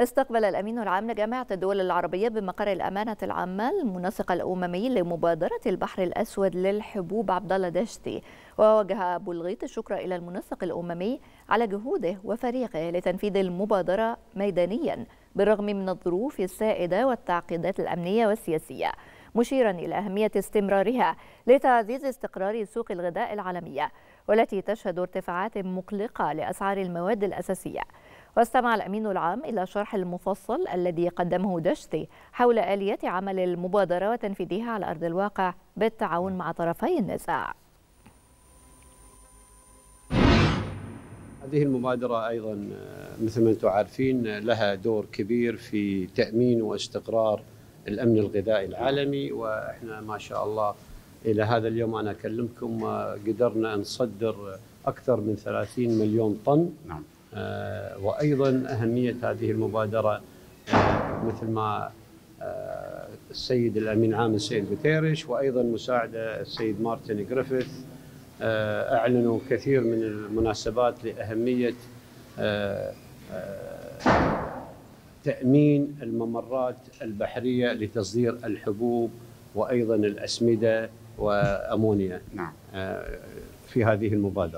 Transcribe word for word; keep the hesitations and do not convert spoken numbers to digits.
استقبل الأمين العام لجامعة الدول العربية بمقر الأمانة العامة المنسق الأممي لمبادرة البحر الأسود للحبوب عبد الله دشتي، ووجه أبو الغيط الشكر إلى المنسق الأممي على جهوده وفريقه لتنفيذ المبادرة ميدانيا بالرغم من الظروف السائدة والتعقيدات الأمنية والسياسية، مشيرا إلى أهمية استمرارها لتعزيز استقرار سوق الغذاء العالمية والتي تشهد ارتفاعات مقلقة لأسعار المواد الأساسية. واستمع الأمين العام إلى شرح المفصل الذي قدمه دشتي حول آلية عمل المبادرة وتنفيذها على أرض الواقع بالتعاون مع طرفي النزاع. هذه المبادرة أيضا مثل ما أنتم عارفين لها دور كبير في تأمين واستقرار الأمن الغذائي العالمي، وإحنا ما شاء الله إلى هذا اليوم أنا أكلمكم قدرنا نصدر أكثر من ثلاثين مليون طن. نعم. آه وأيضا أهمية هذه المبادرة آه مثل ما آه السيد الأمين عام السيد بيتيرش وأيضا مساعدة السيد مارتن جريفيث آه أعلنوا كثير من المناسبات لأهمية آه آه تأمين الممرات البحرية لتصدير الحبوب وأيضا الأسمدة وأمونيا. نعم. آه في هذه المبادرة.